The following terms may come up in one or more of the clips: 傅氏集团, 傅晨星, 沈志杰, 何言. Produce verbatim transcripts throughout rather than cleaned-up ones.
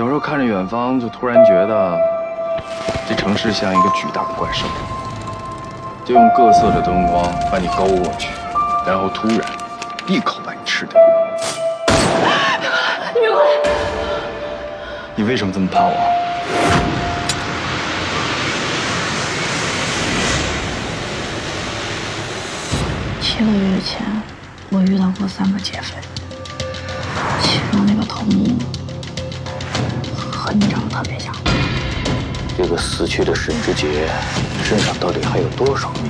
有时候看着远方，就突然觉得这城市像一个巨大的怪兽，就用各色的灯光把你勾过去，然后突然一口把你吃掉。你别过来！你为什么这么怕我？ 七个月前，我遇到过三个劫匪，其中那个头目和你长得特别像。这个死去的沈志杰身上到底还有多少秘密？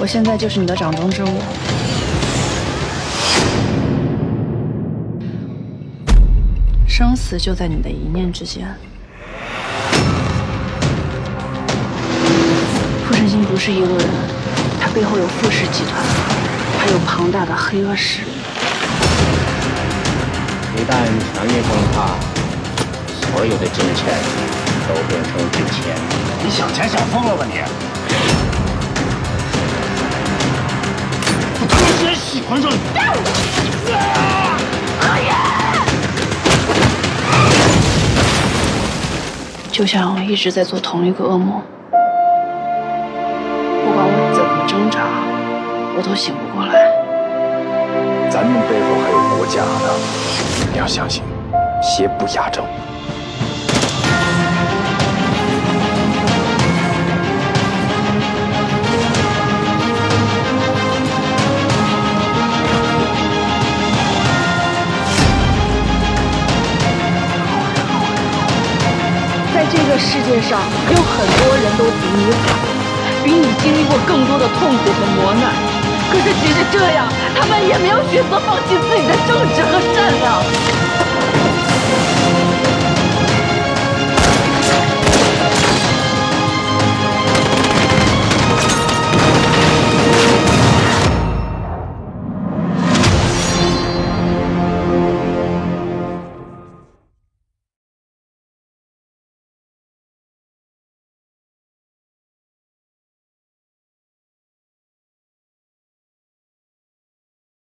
我现在就是你的掌中之物。生死就在你的一念之间。 傅晨星不是一个人，他背后有傅氏集团，还有庞大的黑恶势力。一旦权力崩塌，所有的金钱都变成纸钱。你想钱想疯了吧你？我突然之间喜欢上你。啊！何言，就像我一直在做同一个噩梦。 挣扎，我都醒不过来。咱们背后还有国家呢，你要相信，邪不压正。在这个世界上，有很多人都比你惨。 比你经历过更多的痛苦和磨难，可是即使这样，他们也没有选择放弃自己的正直和善良。